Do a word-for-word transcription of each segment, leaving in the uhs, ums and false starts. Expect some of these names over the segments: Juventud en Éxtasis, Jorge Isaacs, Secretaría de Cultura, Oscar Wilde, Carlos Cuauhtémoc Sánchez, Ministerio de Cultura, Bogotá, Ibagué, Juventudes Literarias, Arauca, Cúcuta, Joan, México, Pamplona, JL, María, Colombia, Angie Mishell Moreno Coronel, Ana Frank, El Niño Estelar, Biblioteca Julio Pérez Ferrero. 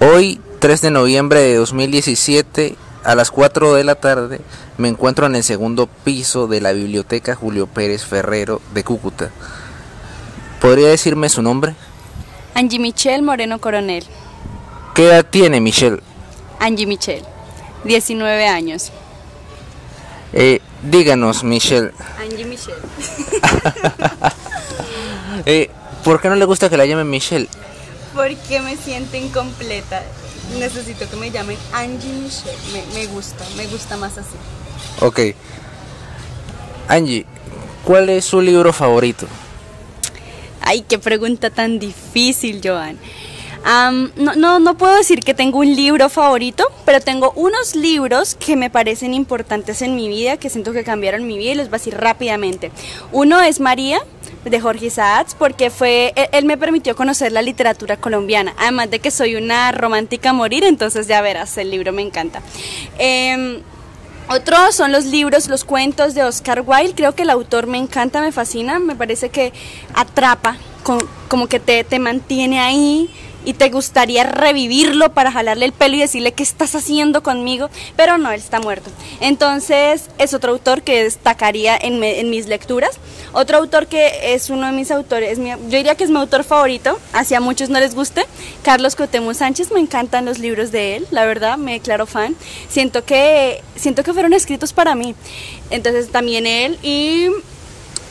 Hoy, tres de noviembre de dos mil diecisiete, a las cuatro de la tarde, me encuentro en el segundo piso de la Biblioteca Julio Pérez Ferrero de Cúcuta. ¿Podría decirme su nombre? Angie Mishell Moreno Coronel. ¿Qué edad tiene Michelle? Angie Mishell, diecinueve años. Eh, díganos, Michelle. Angie Mishell. eh, ¿Por qué no le gusta que la llamen Michelle? Porque me siento incompleta. Necesito que me llamen Angie Mishell. Me, me gusta, me gusta más así. Ok. Angie, ¿cuál es su libro favorito? Ay, qué pregunta tan difícil, Joan. Um, no, no, no puedo decir que tengo un libro favorito, pero tengo unos libros que me parecen importantes en mi vida, que siento que cambiaron mi vida, y los voy a decir rápidamente. Uno es María, de Jorge Isaacs, porque fue, él, él me permitió conocer la literatura colombiana, además de que soy una romántica a morir, entonces ya verás, el libro me encanta. Eh, Otros son los libros, los cuentos de Oscar Wilde. Creo que el autor me encanta, me fascina, me parece que atrapa, como que te, te mantiene ahí y te gustaría revivirlo para jalarle el pelo y decirle qué estás haciendo conmigo, pero no, él está muerto. Entonces es otro autor que destacaría en, me, en mis lecturas. Otro autor que es uno de mis autores, es mi, yo diría que es mi autor favorito, así a muchos no les guste, Carlos Cuauhtémoc Sánchez. Me encantan los libros de él, la verdad, me declaro fan. Siento que, siento que fueron escritos para mí, entonces también él y...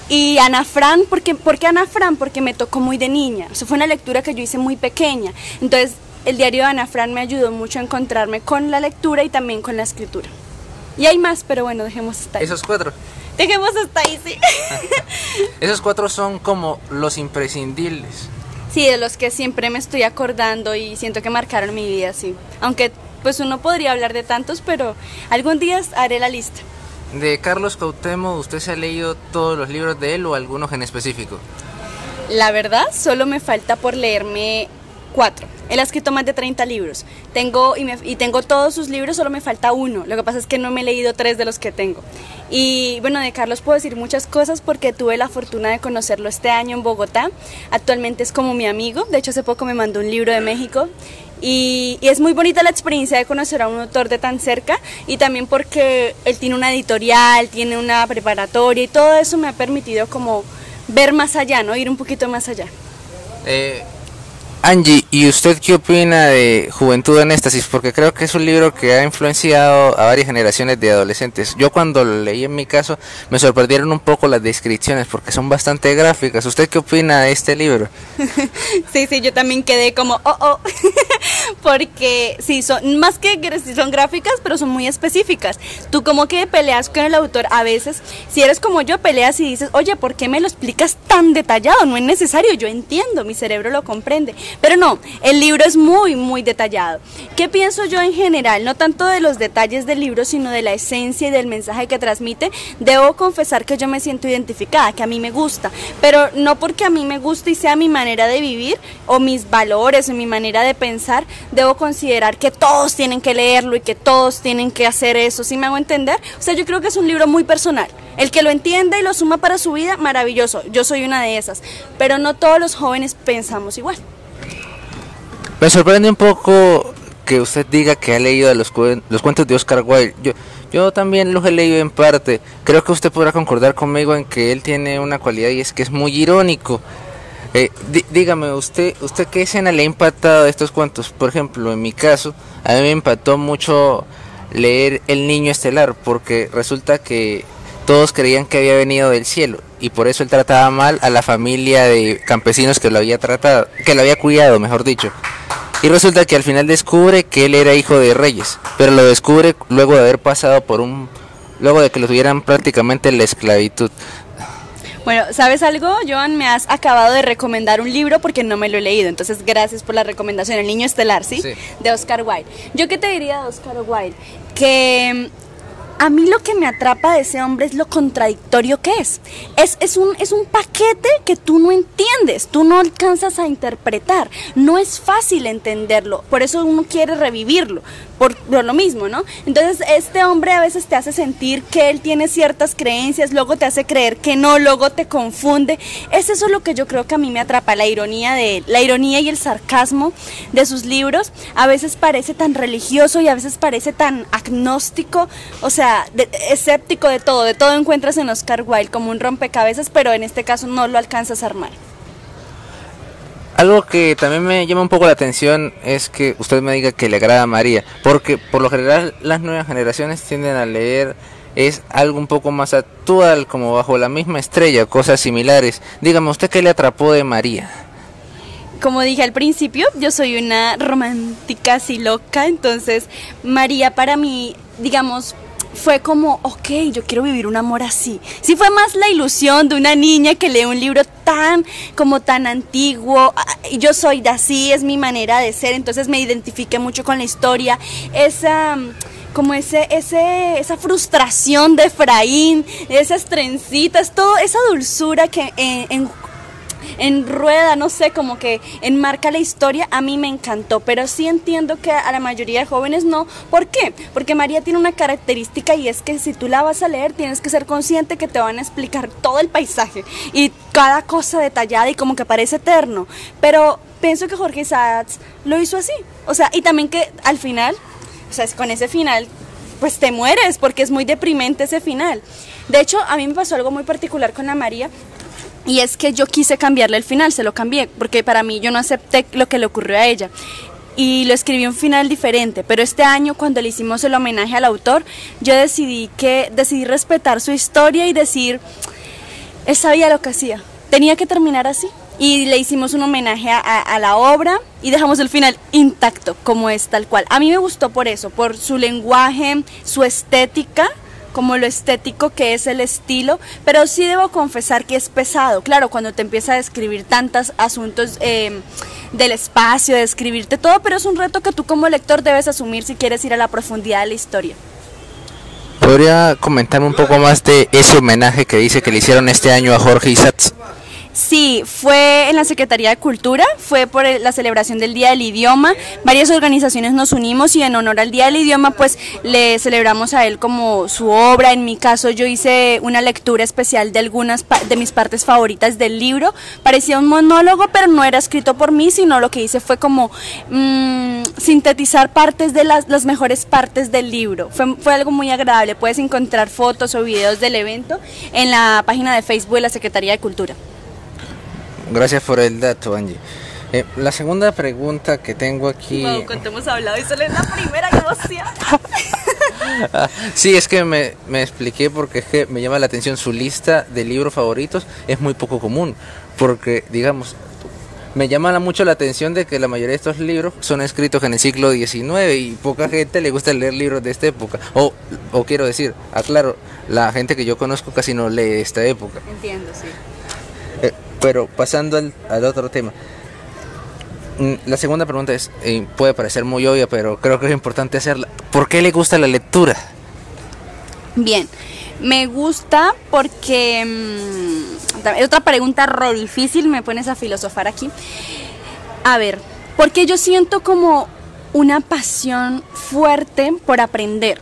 Y Ana Frank, porque, ¿por qué Ana Frank? Porque me tocó muy de niña, eso fue una lectura que yo hice muy pequeña, entonces el diario de Ana Frank me ayudó mucho a encontrarme con la lectura y también con la escritura. Y hay más, pero bueno, dejemos hasta ahí. ¿Esos cuatro? Dejemos hasta ahí, sí. Esos cuatro son como los imprescindibles. Sí, de los que siempre me estoy acordando y siento que marcaron mi vida, sí. Aunque pues uno podría hablar de tantos, pero algún día haré la lista. De Carlos Cuauhtémoc, ¿usted se ha leído todos los libros de él o algunos en específico? La verdad, solo me falta por leerme cuatro. Él ha escrito más de treinta libros. Tengo, y, me, y tengo todos sus libros, solo me falta uno. Lo que pasa es que no me he leído tres de los que tengo. Y bueno, de Carlos puedo decir muchas cosas porque tuve la fortuna de conocerlo este año en Bogotá. Actualmente es como mi amigo. De hecho, hace poco me mandó un libro de México. Y, y es muy bonita la experiencia de conocer a un autor de tan cerca, y también porque él tiene una editorial, tiene una preparatoria, y todo eso me ha permitido como ver más allá, ¿no? Ir un poquito más allá. Eh, Angie, ¿y usted qué opina de Juventud en Éxtasis? Porque creo que es un libro que ha influenciado a varias generaciones de adolescentes. Yo cuando lo leí en mi caso me sorprendieron un poco las descripciones porque son bastante gráficas. ¿Usted qué opina de este libro? Sí, sí, yo también quedé como, oh, oh, porque sí, son más que son gráficas, pero son muy específicas. Tú como que peleas con el autor a veces, si eres como yo, peleas y dices, oye, ¿por qué me lo explicas tan detallado? No es necesario, yo entiendo, mi cerebro lo comprende. Pero no, el libro es muy, muy detallado. ¿Qué pienso yo en general? No tanto de los detalles del libro, sino de la esencia y del mensaje que transmite. Debo confesar que yo me siento identificada, que a mí me gusta, pero no porque a mí me gusta y sea mi manera de vivir, o mis valores, o mi manera de pensar, debo considerar que todos tienen que leerlo y que todos tienen que hacer eso, ¿sí me hago entender? O sea, yo creo que es un libro muy personal. El que lo entienda y lo suma para su vida, maravilloso, yo soy una de esas, pero no todos los jóvenes pensamos igual. Me sorprende un poco que usted diga que ha leído los, cu los cuentos de Oscar Wilde. Yo, yo también los he leído en parte. Creo que usted podrá concordar conmigo en que él tiene una cualidad y es que es muy irónico. Eh, dí dígame, usted usted ¿qué escena le ha impactado de estos cuentos? Por ejemplo, en mi caso, a mí me impactó mucho leer El Niño Estelar, porque resulta que todos creían que había venido del cielo y por eso él trataba mal a la familia de campesinos que lo había tratado, que lo había cuidado, mejor dicho. Y resulta que al final descubre que él era hijo de reyes, pero lo descubre luego de haber pasado por un... luego de que lo tuvieran prácticamente en la esclavitud. Bueno, ¿sabes algo, Joan? Me has acabado de recomendar un libro porque no me lo he leído, entonces gracias por la recomendación, El Niño Estelar, ¿sí? Sí. De Oscar Wilde. ¿Yo qué te diría de Oscar Wilde? Que... a mí lo que me atrapa de ese hombre es lo contradictorio que es. Es, es, un, es un paquete que tú no entiendes, tú no alcanzas a interpretar. No es fácil entenderlo, por eso uno quiere revivirlo. por, por lo mismo, ¿no? Entonces este hombre a veces te hace sentir que él tiene ciertas creencias, luego te hace creer que no, luego te confunde. Es eso lo que yo creo que a mí me atrapa, la ironía de él, la ironía y el sarcasmo de sus libros. A veces parece tan religioso y a veces parece tan agnóstico, o sea, de, escéptico de todo, de todo encuentras en Oscar Wilde, como un rompecabezas, pero en este caso no lo alcanzas a armar. Algo que también me llama un poco la atención es que usted me diga que le agrada a María, porque por lo general las nuevas generaciones tienden a leer es algo un poco más actual, como bajo la misma estrella, cosas similares. Dígame, ¿usted qué le atrapó de María? Como dije al principio, yo soy una romántica así loca, entonces María para mí, digamos, fue como, ok, yo quiero vivir un amor así. Sí fue más la ilusión de una niña que lee un libro tan, como tan antiguo. Yo soy de así, es mi manera de ser, entonces me identifiqué mucho con la historia. Esa, como ese, ese, esa frustración de Efraín, esas trencitas, todo, esa dulzura que en, en enrueda, no sé, como que enmarca la historia, a mí me encantó, pero sí entiendo que a la mayoría de jóvenes no. ¿Por qué? Porque María tiene una característica, y es que si tú la vas a leer tienes que ser consciente que te van a explicar todo el paisaje y cada cosa detallada, y como que parece eterno, pero pienso que Jorge Isaacs lo hizo así, o sea, y también que al final, o sea, con ese final pues te mueres, porque es muy deprimente ese final. De hecho, a mí me pasó algo muy particular con la María, y es que yo quise cambiarle el final, se lo cambié, porque para mí yo no acepté lo que le ocurrió a ella, y lo escribí un final diferente, pero este año cuando le hicimos el homenaje al autor, yo decidí que decidí respetar su historia y decir, él sabía lo que hacía, tenía que terminar así, y le hicimos un homenaje a, a, a la obra, y dejamos el final intacto, como es tal cual. A mí me gustó por eso, por su lenguaje, su estética, como lo estético que es el estilo, pero sí debo confesar que es pesado, claro, cuando te empieza a describir tantos asuntos eh, del espacio, de describirte todo, pero es un reto que tú como lector debes asumir si quieres ir a la profundidad de la historia. ¿Podría comentarme un poco más de ese homenaje que dice que le hicieron este año a Jorge Isaacs? Sí, fue en la Secretaría de Cultura, fue por la celebración del Día del Idioma, varias organizaciones nos unimos y en honor al Día del Idioma pues le celebramos a él como su obra. En mi caso yo hice una lectura especial de algunas de mis partes favoritas del libro, parecía un monólogo pero no era escrito por mí, sino lo que hice fue como mmm, sintetizar partes de las, las mejores partes del libro, fue, fue algo muy agradable. Puedes encontrar fotos o videos del evento en la página de Facebook de la Secretaría de Cultura. Gracias por el dato, Angie. Eh, la segunda pregunta que tengo aquí... Wow, cuánto hemos hablado, y solo es la primera, que emoción. Sí, es que me, me expliqué, porque es que me llama la atención su lista de libros favoritos, es muy poco común, porque, digamos, me llama mucho la atención de que la mayoría de estos libros son escritos en el siglo diecinueve y poca gente le gusta leer libros de esta época, o, o quiero decir, aclaro, la gente que yo conozco casi no lee esta época. Entiendo, sí. Eh, Pero pasando al, al otro tema, la segunda pregunta es, y puede parecer muy obvia, pero creo que es importante hacerla. ¿Por qué le gusta la lectura? Bien, me gusta porque... Mmm, otra pregunta re difícil, me pones a filosofar aquí. A ver, porque yo siento como una pasión fuerte por aprender.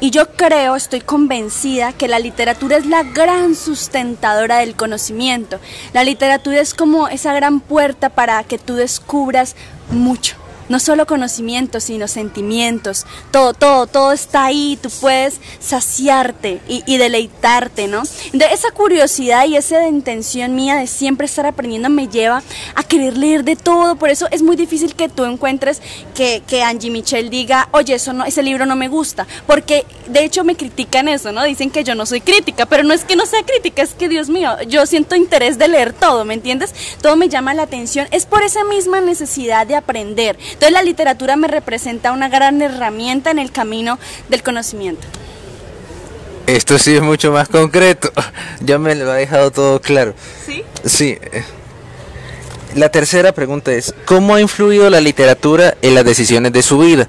Y yo creo, estoy convencida que la literatura es la gran sustentadora del conocimiento. La literatura es como esa gran puerta para que tú descubras mucho. No solo conocimientos, sino sentimientos. Todo, todo, todo está ahí. Tú puedes saciarte y, y deleitarte, ¿no? De esa curiosidad y esa intención mía de siempre estar aprendiendo me lleva a querer leer de todo. Por eso es muy difícil que tú encuentres que, que Angie Mishell diga, oye, eso no, ese libro no me gusta. Porque de hecho me critican eso, ¿no? Dicen que yo no soy crítica, pero no es que no sea crítica, es que Dios mío, yo siento interés de leer todo, ¿me entiendes? Todo me llama la atención. Es por esa misma necesidad de aprender. Entonces la literatura me representa una gran herramienta en el camino del conocimiento. Esto sí es mucho más concreto, ya me lo ha dejado todo claro. ¿Sí? Sí. La tercera pregunta es, ¿cómo ha influido la literatura en las decisiones de su vida?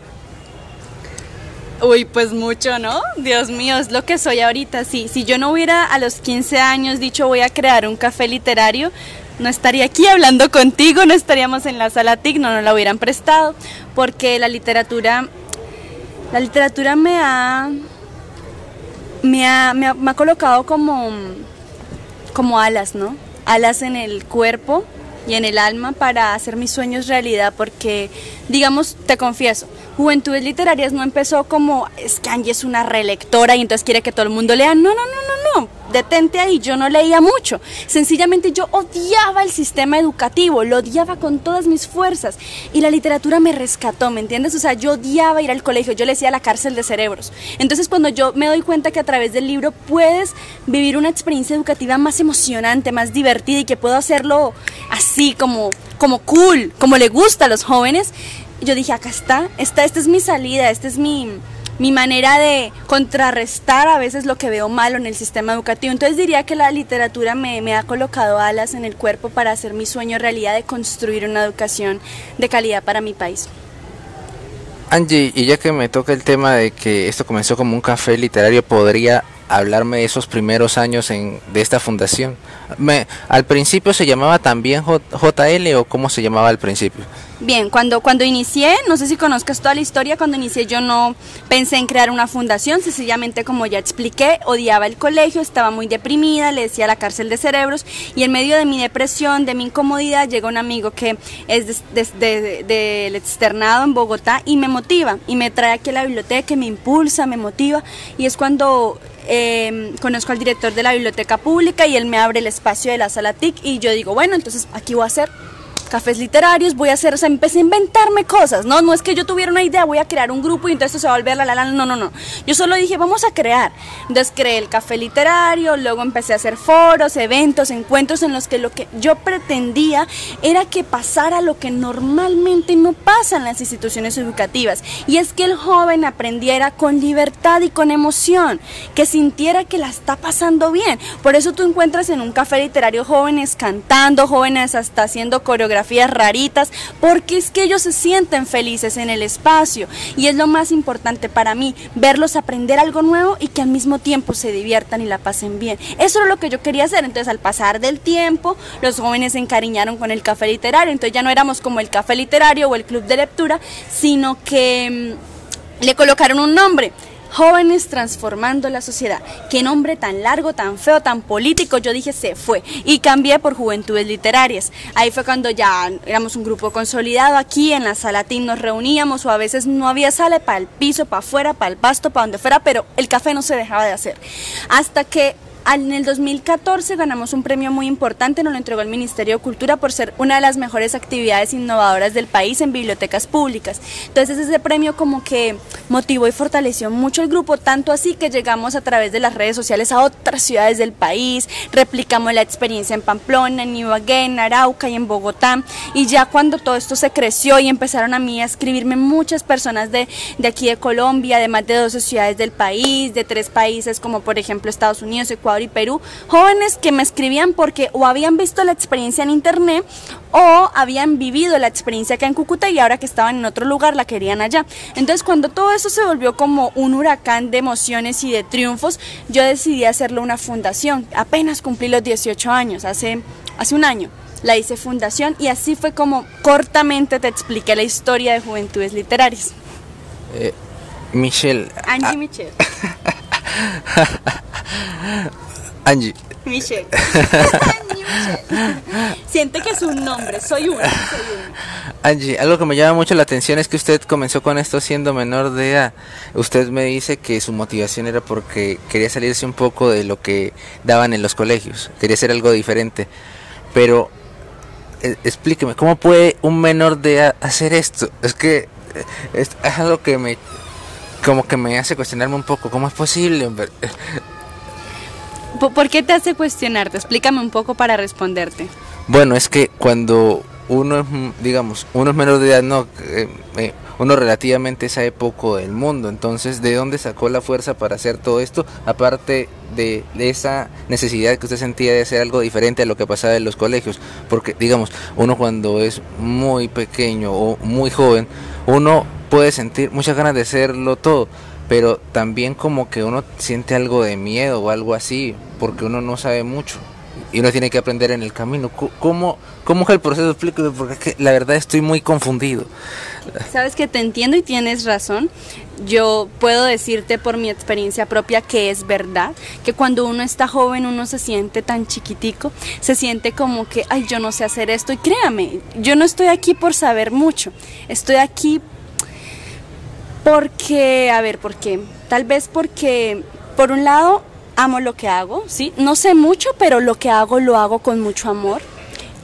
Uy, pues mucho, ¿no? Dios mío, es lo que soy ahorita, sí. Si yo no hubiera a los quince años dicho voy a crear un café literario, no estaría aquí hablando contigo, no estaríamos en la sala T I C, no nos la hubieran prestado, porque la literatura La literatura me ha, me ha, me ha, me ha colocado como, como alas, ¿no? Alas en el cuerpo y en el alma para hacer mis sueños realidad, porque, digamos, te confieso, Juventudes Literarias no empezó como, es que Angie es una relectora y entonces quiere que todo el mundo lea. No, no, no, no, no, detente ahí, yo no leía mucho. Sencillamente yo odiaba el sistema educativo, lo odiaba con todas mis fuerzas y la literatura me rescató, ¿me entiendes? O sea, yo odiaba ir al colegio, yo le decía la cárcel de cerebros. Entonces cuando yo me doy cuenta que a través del libro puedes vivir una experiencia educativa más emocionante, más divertida y que puedo hacerlo así como, como cool, como le gusta a los jóvenes, yo dije, acá está, esta, esta es mi salida, esta es mi, mi manera de contrarrestar a veces lo que veo malo en el sistema educativo. Entonces diría que la literatura me, me ha colocado alas en el cuerpo para hacer mi sueño realidad de construir una educación de calidad para mi país. Angie, y ya que me toca el tema de que esto comenzó como un café literario, ¿podría hablarme de esos primeros años en, de esta fundación? Me, ¿Al principio se llamaba también J L o cómo se llamaba al principio? Bien, cuando, cuando inicié, no sé si conozcas toda la historia, cuando inicié yo no pensé en crear una fundación, sencillamente como ya expliqué, odiaba el colegio, estaba muy deprimida, le decía la cárcel de cerebros y en medio de mi depresión, de mi incomodidad, llega un amigo que es del de, de, de, de externado en Bogotá y me motiva y me trae aquí a la biblioteca, me impulsa, me motiva y es cuando... Eh, conozco al director de la biblioteca pública y él me abre el espacio de la sala T I C y yo digo, bueno, entonces aquí voy a hacer cafés literarios, voy a hacer, o sea, empecé a inventarme cosas, no, no es que yo tuviera una idea, voy a crear un grupo y entonces se va a volver la la la, no, no, no, yo solo dije, vamos a crear, entonces creé el café literario, luego empecé a hacer foros, eventos, encuentros en los que lo que yo pretendía era que pasara lo que normalmente no pasa en las instituciones educativas, y es que el joven aprendiera con libertad y con emoción, que sintiera que la está pasando bien, por eso tú encuentras en un café literario jóvenes cantando, jóvenes hasta haciendo coreografía, raritas, porque es que ellos se sienten felices en el espacio y es lo más importante para mí, verlos aprender algo nuevo y que al mismo tiempo se diviertan y la pasen bien. Eso es lo que yo quería hacer, entonces al pasar del tiempo los jóvenes se encariñaron con el café literario, entonces ya no éramos como el café literario o el club de lectura, sino que mmm, le colocaron un nombre. Jóvenes transformando la sociedad. Qué nombre tan largo, tan feo, tan político. Yo dije, se fue. Y cambié por Juventudes Literarias. Ahí fue cuando ya éramos un grupo consolidado. Aquí en la sala T I M nos reuníamos o a veces no había sala, para el piso, para afuera, para el pasto, para donde fuera, pero el café no se dejaba de hacer. Hasta que en el dos mil catorce ganamos un premio muy importante, nos lo entregó el Ministerio de Cultura por ser una de las mejores actividades innovadoras del país en bibliotecas públicas. Entonces ese premio como que motivó y fortaleció mucho el grupo, tanto así que llegamos a través de las redes sociales a otras ciudades del país, replicamos la experiencia en Pamplona, en Ibagué, en Arauca y en Bogotá. Y ya cuando todo esto se creció y empezaron a mí a escribirme muchas personas de, de aquí de Colombia, de más de doce ciudades del país, de tres países como por ejemplo Estados Unidos, Ecuador y Perú, jóvenes que me escribían porque o habían visto la experiencia en internet o habían vivido la experiencia acá en Cúcuta y ahora que estaban en otro lugar la querían allá. Entonces cuando todo eso se volvió como un huracán de emociones y de triunfos, yo decidí hacerlo una fundación. Apenas cumplí los dieciocho años, hace, hace un año la hice fundación y así fue como cortamente te expliqué la historia de Juventudes Literarias. Eh, Mishell. Angie Mishell. Angie Mishell. Angie Mishell. Siento que es un nombre, soy una, soy una. Angie, algo que me llama mucho la atención es que usted comenzó con esto siendo menor de edad. Usted me dice que su motivación era porque quería salirse un poco de lo que daban en los colegios, quería hacer algo diferente. Pero eh, explíqueme, ¿cómo puede un menor de edad hacer esto? Es que eh, es algo que me, como que me hace cuestionarme un poco, ¿cómo es posible, hombre? ¿Por qué te hace cuestionarte? Explícame un poco para responderte. Bueno, es que cuando uno es, digamos, uno es menor de edad, no, eh, eh, uno relativamente sabe poco del mundo, entonces, ¿de dónde sacó la fuerza para hacer todo esto? Aparte de, de esa necesidad que usted sentía de hacer algo diferente a lo que pasaba en los colegios, porque, digamos, uno cuando es muy pequeño o muy joven, uno puede sentir muchas ganas de hacerlo todo, pero también como que uno siente algo de miedo o algo así, porque uno no sabe mucho. y uno tiene que aprender en el camino. ¿Cómo, cómo es el proceso? Explícame, porque es que la verdad estoy muy confundido. Sabes que te entiendo y tienes razón. Yo puedo decirte por mi experiencia propia que es verdad, que cuando uno está joven uno se siente tan chiquitico, se siente como que, ay, yo no sé hacer esto. Y créame, yo no estoy aquí por saber mucho, estoy aquí porque, a ver, ¿por qué? Tal vez porque, por un lado, amo lo que hago, ¿sí? No sé mucho, pero lo que hago lo hago con mucho amor.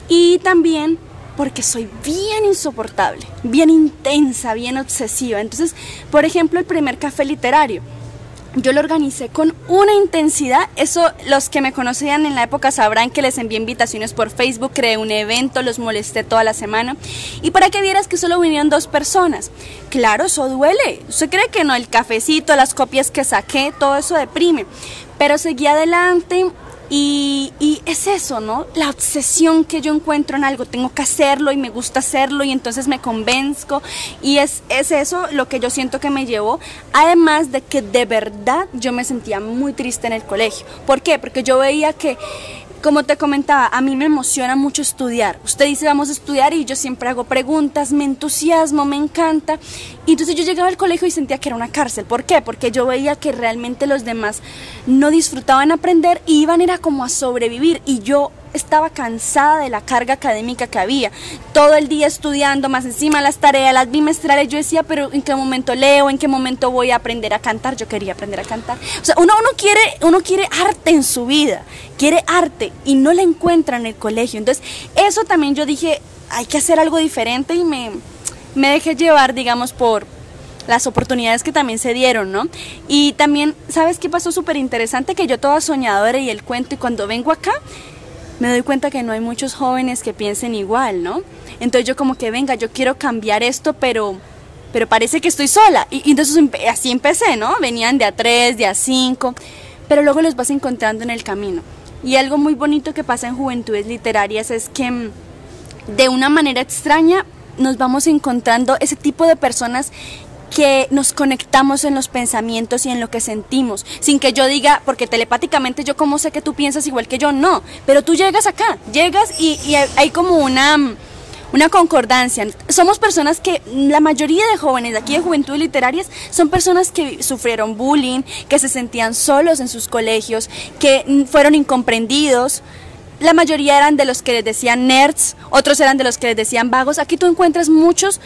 Y también porque soy bien insoportable, bien intensa, bien obsesiva. Entonces, por ejemplo, el primer café literario, yo lo organicé con una intensidad. Eso, los que me conocían en la época sabrán que les envié invitaciones por Facebook, creé un evento, los molesté toda la semana. Y para que vieras que solo vinieron dos personas. Claro, eso duele. ¿Usted cree que no? El cafecito, las copias que saqué, todo eso deprime. Pero seguí adelante y, y es eso, ¿no? La obsesión que yo encuentro en algo, tengo que hacerlo y me gusta hacerlo y entonces me convenzco. Y es, es eso lo que yo siento que me llevó, además de que de verdad yo me sentía muy triste en el colegio. ¿Por qué? Porque yo veía que, como te comentaba, a mí me emociona mucho estudiar. Usted dice vamos a estudiar y yo siempre hago preguntas, me entusiasmo, me encanta. Y entonces yo llegaba al colegio y sentía que era una cárcel. ¿Por qué? Porque yo veía que realmente los demás no disfrutaban aprender y iban era como a sobrevivir. Y yo estaba cansada de la carga académica que había. Todo el día estudiando, más encima las tareas, las bimestrales. Yo decía, pero ¿en qué momento leo? ¿En qué momento voy a aprender a cantar? Yo quería aprender a cantar. O sea, uno, uno, quiere, uno quiere arte en su vida, quiere arte y no la encuentra en el colegio. Entonces, eso también yo dije, hay que hacer algo diferente y me, me dejé llevar, digamos, por las oportunidades que también se dieron, ¿no? Y también, ¿sabes qué pasó? Súper interesante, que yo toda soñadora y el cuento, y cuando vengo acá, me doy cuenta que no hay muchos jóvenes que piensen igual, ¿no? Entonces yo como que, venga, yo quiero cambiar esto, pero, pero parece que estoy sola. Y, y entonces así empecé, ¿no? Venían de a tres, de a cinco, pero luego los vas encontrando en el camino. Y algo muy bonito que pasa en Juventudes Literarias es que, de una manera extraña, nos vamos encontrando ese tipo de personas que nos conectamos en los pensamientos y en lo que sentimos, sin que yo diga, porque telepáticamente yo como sé que tú piensas igual que yo, no, pero tú llegas acá, llegas y, y hay como una, una concordancia. Somos personas que, la mayoría de jóvenes de aquí de Juventudes Literarias, son personas que sufrieron bullying, que se sentían solos en sus colegios, que fueron incomprendidos. La mayoría eran de los que les decían nerds, otros eran de los que les decían vagos. Aquí tú encuentras muchos,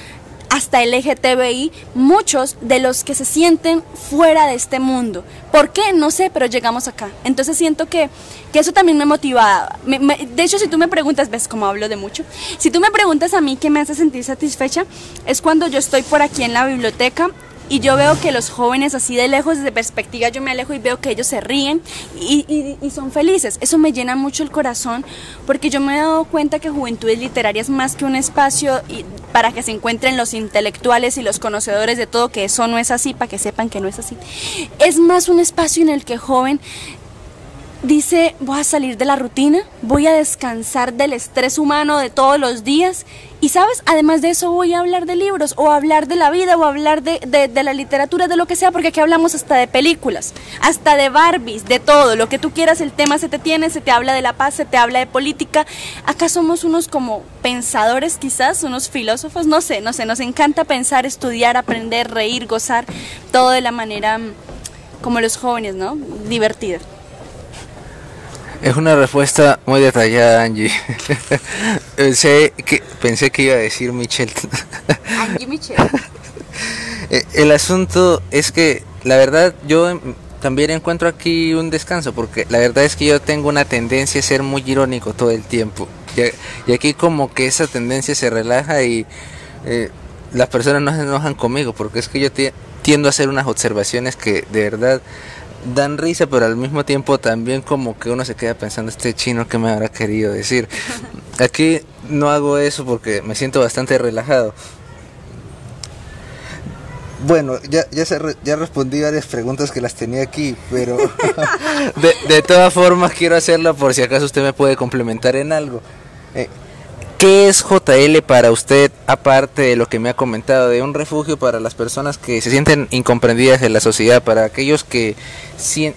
hasta L G T B I, muchos de los que se sienten fuera de este mundo. ¿Por qué? No sé, pero llegamos acá. Entonces siento que, que eso también me motivaba. Me, me, de hecho, si tú me preguntas, ves cómo hablo de mucho, si tú me preguntas a mí qué me hace sentir satisfecha, es cuando yo estoy por aquí en la biblioteca y yo veo que los jóvenes, así de lejos, desde perspectiva yo me alejo y veo que ellos se ríen y, y, y son felices. Eso me llena mucho el corazón, porque yo me he dado cuenta que Juventudes Literarias es más que un espacio y para que se encuentren los intelectuales y los conocedores de todo, que eso no es así, para que sepan que no es así. Es más un espacio en el que el joven dice, voy a salir de la rutina, voy a descansar del estrés humano de todos los días y, ¿sabes? Además de eso voy a hablar de libros, o hablar de la vida, o hablar de, de, de la literatura, de lo que sea, porque aquí hablamos hasta de películas, hasta de Barbies, de todo, lo que tú quieras, el tema se te tiene, se te habla de la paz, se te habla de política. Acá somos unos como pensadores quizás, unos filósofos, no sé, no sé, nos encanta pensar, estudiar, aprender, reír, gozar, todo de la manera como los jóvenes, ¿no? Divertida. Es una respuesta muy detallada, Angie. Pensé que, pensé que iba a decir Michelle. Angie Mishell. El asunto es que, la verdad, yo también encuentro aquí un descanso, porque la verdad es que yo tengo una tendencia a ser muy irónico todo el tiempo. Y aquí como que esa tendencia se relaja y eh, las personas no se enojan conmigo, porque es que yo tiendo a hacer unas observaciones que de verdad dan risa, pero al mismo tiempo también como que uno se queda pensando, este chino que me habrá querido decir. Aquí no hago eso porque me siento bastante relajado. Bueno, ya, ya, se re, ya respondí varias preguntas que las tenía aquí, pero de, de todas formas quiero hacerla por si acaso usted me puede complementar en algo. Eh, ¿Qué es J L para usted, aparte de lo que me ha comentado, de un refugio para las personas que se sienten incomprendidas en la sociedad, para aquellos que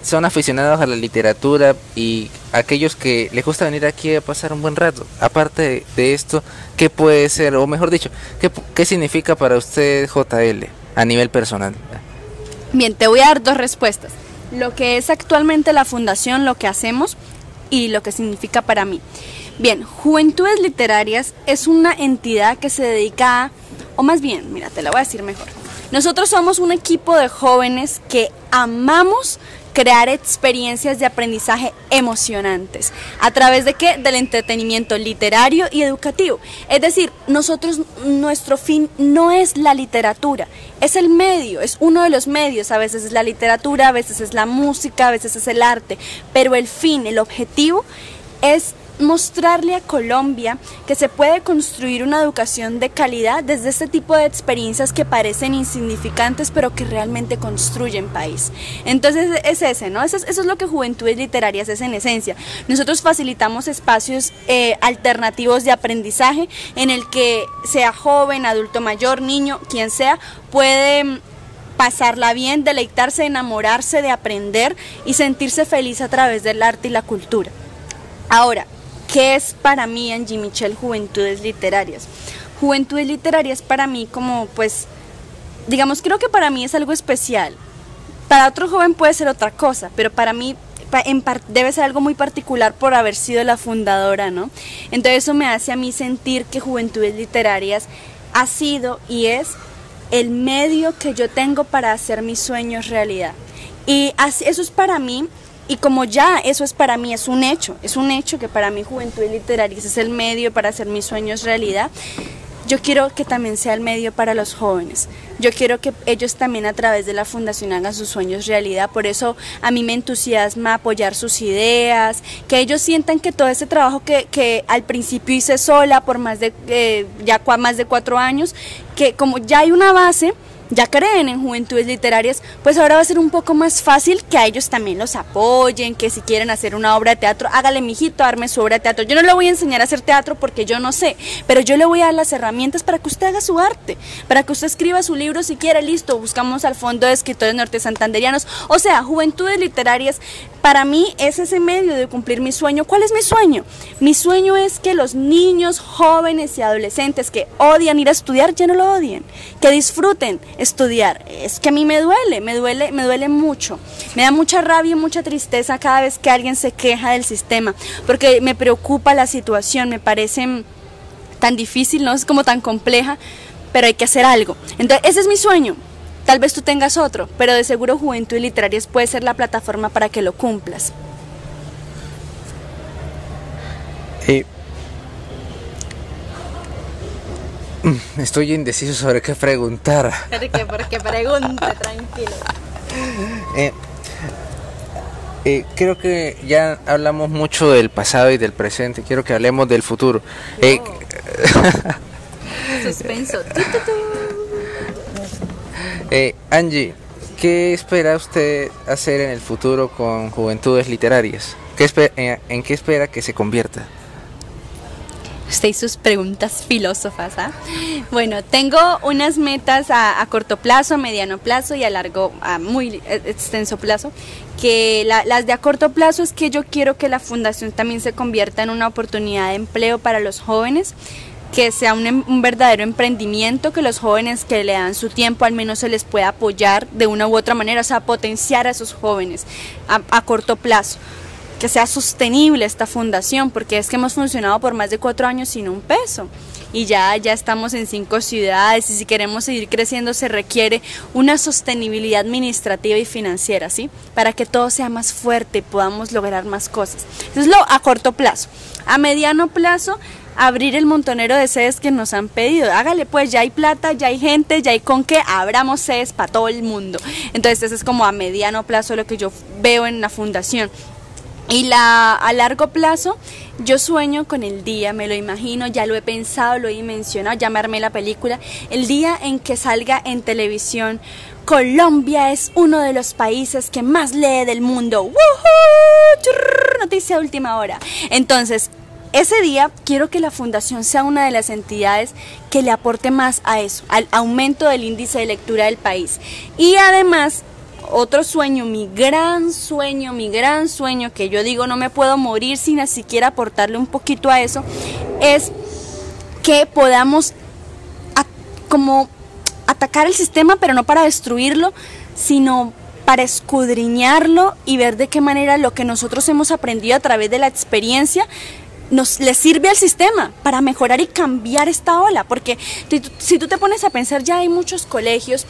son aficionados a la literatura y aquellos que les gusta venir aquí a pasar un buen rato? Aparte de esto, ¿qué puede ser, o mejor dicho, qué, qué significa para usted J L a nivel personal? Bien, te voy a dar dos respuestas. Lo que es actualmente la fundación, lo que hacemos y lo que significa para mí. Bien, Juventudes Literarias es una entidad que se dedica a, o más bien, mira, te la voy a decir mejor. Nosotros somos un equipo de jóvenes que amamos crear experiencias de aprendizaje emocionantes. ¿A través de qué? Del entretenimiento literario y educativo. Es decir, nosotros, nuestro fin no es la literatura, es el medio, es uno de los medios. A veces es la literatura, a veces es la música, a veces es el arte, pero el fin, el objetivo es mostrarle a Colombia que se puede construir una educación de calidad desde este tipo de experiencias que parecen insignificantes pero que realmente construyen país. Entonces es ese, ¿no? Eso es, eso es lo que Juventudes Literarias es en esencia. Nosotros facilitamos espacios eh, alternativos de aprendizaje en el que sea joven, adulto mayor, niño, quien sea, puede pasarla bien, deleitarse, enamorarse de aprender y sentirse feliz a través del arte y la cultura. Ahora, ¿qué es para mí, Angie Mishell, Juventudes Literarias? Juventudes Literarias para mí como, pues, digamos, creo que para mí es algo especial. Para otro joven puede ser otra cosa, pero para mí debe ser algo muy particular por haber sido la fundadora, ¿no? Entonces eso me hace a mí sentir que Juventudes Literarias ha sido y es el medio que yo tengo para hacer mis sueños realidad. Y así, eso es para mí. Y como ya eso es para mí, es un hecho, es un hecho que para mí Juventudes Literarias es el medio para hacer mis sueños realidad, yo quiero que también sea el medio para los jóvenes. Yo quiero que ellos también a través de la fundación hagan sus sueños realidad. Por eso a mí me entusiasma apoyar sus ideas, que ellos sientan que todo ese trabajo que, que al principio hice sola por más de, eh, ya cua, más de cuatro años, que como ya hay una base, ya creen en Juventudes Literarias, pues ahora va a ser un poco más fácil que a ellos también los apoyen, que si quieren hacer una obra de teatro, hágale mijito, arme su obra de teatro. Yo no le voy a enseñar a hacer teatro porque yo no sé, pero yo le voy a dar las herramientas para que usted haga su arte, para que usted escriba su libro si quiere, listo, buscamos al Fondo de Escritores Norte Santanderianos. O sea, Juventudes Literarias para mí es ese medio de cumplir mi sueño. ¿Cuál es mi sueño? Mi sueño es que los niños, jóvenes y adolescentes que odian ir a estudiar, ya no lo odien, que disfruten estudiar. Es que a mí me duele, me duele, me duele mucho. Me da mucha rabia y mucha tristeza cada vez que alguien se queja del sistema, porque me preocupa la situación, me parece tan difícil, ¿no? Es como tan compleja, pero hay que hacer algo. Entonces, ese es mi sueño. Tal vez tú tengas otro, pero de seguro Juventudes Literarias puede ser la plataforma para que lo cumplas. Eh. Estoy indeciso sobre qué preguntar. ¿Por qué? Porque pregunta, tranquilo. Eh, eh, creo que ya hablamos mucho del pasado y del presente. Quiero que hablemos del futuro. No. Eh, Suspenso. eh, Angie, ¿qué espera usted hacer en el futuro con Juventudes Literarias? ¿Qué espera, eh, ¿En qué espera que se convierta? Usted y sus preguntas filósofas, ¿ah? Bueno, tengo unas metas a, a corto plazo, a mediano plazo y a largo, a muy extenso plazo. Que la, las de a corto plazo es que yo quiero que la fundación también se convierta en una oportunidad de empleo para los jóvenes, que sea un, un verdadero emprendimiento, que los jóvenes que le dan su tiempo al menos se les pueda apoyar de una u otra manera, o sea, potenciar a esos jóvenes a, a corto plazo. Que sea sostenible esta fundación, porque es que hemos funcionado por más de cuatro años sin un peso y ya, ya estamos en cinco ciudades, y si queremos seguir creciendo se requiere una sostenibilidad administrativa y financiera, ¿sí? Para que todo sea más fuerte y podamos lograr más cosas. Eso es lo a corto plazo. A mediano plazo, abrir el montonero de sedes que nos han pedido. Hágale pues, ya hay plata, ya hay gente, ya hay con qué, abramos sedes para todo el mundo. Entonces eso es como a mediano plazo lo que yo veo en la fundación. Y la, a largo plazo, yo sueño con el día, me lo imagino, ya lo he pensado, lo he mencionado, ya me armé la película, el día en que salga en televisión, Colombia es uno de los países que más lee del mundo. ¡Woohoo! Noticia de última hora. Entonces, Ese día quiero que la fundación sea una de las entidades que le aporte más a eso, al aumento del índice de lectura del país. Y además, otro sueño, mi gran sueño, mi gran sueño, que yo digo no me puedo morir sin siquiera aportarle un poquito a eso, es que podamos at- como atacar el sistema, pero no para destruirlo, sino para escudriñarlo y ver de qué manera lo que nosotros hemos aprendido a través de la experiencia nos le sirve al sistema para mejorar y cambiar esta ola, porque si, si tú te pones a pensar, ya hay muchos colegios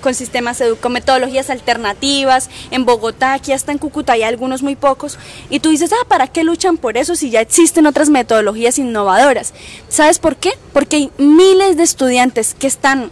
con sistemas, con metodologías alternativas, en Bogotá, aquí hasta en Cúcuta hay algunos muy pocos, y tú dices, ah, ¿para qué luchan por eso si ya existen otras metodologías innovadoras? ¿Sabes por qué? Porque hay miles de estudiantes que están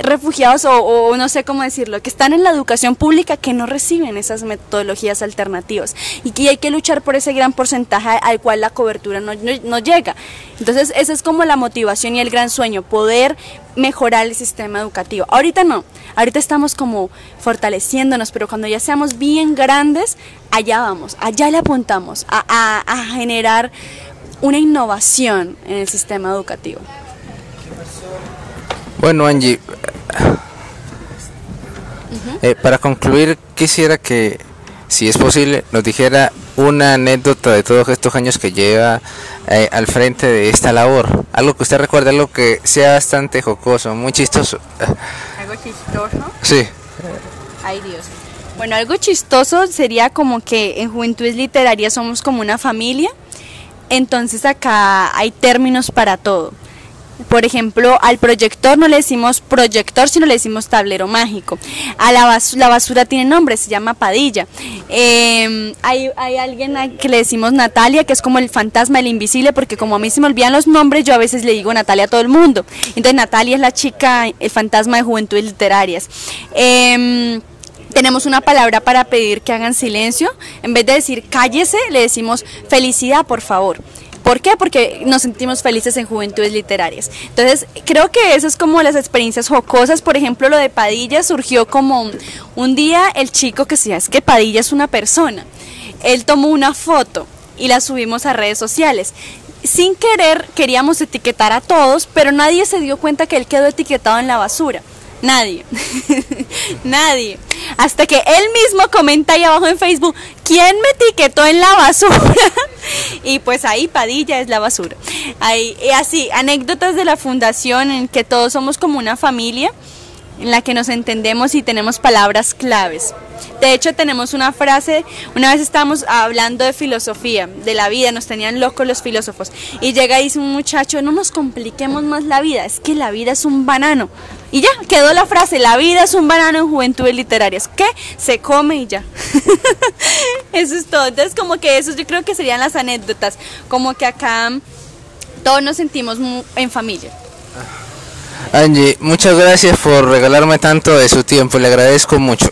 refugiados o, o no sé cómo decirlo, que están en la educación pública, que no reciben esas metodologías alternativas y que hay que luchar por ese gran porcentaje al cual la cobertura no, no, no llega. Entonces esa es como la motivación y el gran sueño, poder mejorar el sistema educativo. Ahorita no, ahorita estamos como fortaleciéndonos, pero cuando ya seamos bien grandes, allá vamos, allá le apuntamos a, a, a generar una innovación en el sistema educativo. Bueno, Angie, uh-huh. eh, para concluir quisiera que, si es posible, nos dijera una anécdota de todos estos años que lleva eh, al frente de esta labor. Algo que usted recuerde, algo que sea bastante jocoso, muy chistoso. ¿Algo chistoso? Sí. Ay, Dios. Bueno, algo chistoso sería como que en Juventudes Literarias somos como una familia, entonces acá hay términos para todo. Por ejemplo, al proyector no le decimos proyector, sino le decimos tablero mágico. A la basura, la basura tiene nombre, se llama Padilla. Eh, hay, hay alguien a que le decimos Natalia, que es como el fantasma, el invisible, porque como a mí se me olvidan los nombres, yo a veces le digo Natalia a todo el mundo. Entonces Natalia es la chica, el fantasma de Juventudes Literarias. Eh, Tenemos una palabra para pedir que hagan silencio. En vez de decir cállese, le decimos felicidad, por favor. ¿Por qué? Porque nos sentimos felices en Juventudes Literarias. Entonces, creo que eso es como las experiencias jocosas. Por ejemplo, lo de Padilla surgió como un, un día el chico que decía, es que Padilla es una persona. Él tomó una foto y la subimos a redes sociales. Sin querer, queríamos etiquetar a todos, pero nadie se dio cuenta que él quedó etiquetado en la basura. Nadie, nadie, hasta que él mismo comenta ahí abajo en Facebook, ¿quién me etiquetó en la basura? Y pues ahí Padilla es la basura. Ahí, y así, anécdotas de la fundación en que todos somos como una familia, en la que nos entendemos y tenemos palabras claves. De hecho tenemos una frase, una vez estábamos hablando de filosofía, de la vida, nos tenían locos los filósofos, y llega y dice un muchacho, no nos compliquemos más la vida, es que la vida es un banano, y ya, quedó la frase, la vida es un banano en Juventudes Literarias, que se come y ya. Eso es todo. Entonces como que eso yo creo que serían las anécdotas, como que acá todos nos sentimos en familia. Angie, muchas gracias por regalarme tanto de su tiempo, le agradezco mucho.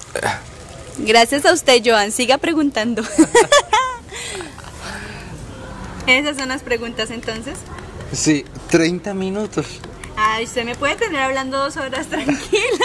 Gracias a usted, Joan, siga preguntando. ¿Esas son las preguntas entonces? Sí, treinta minutos. Ay, usted me puede tener hablando dos horas tranquila.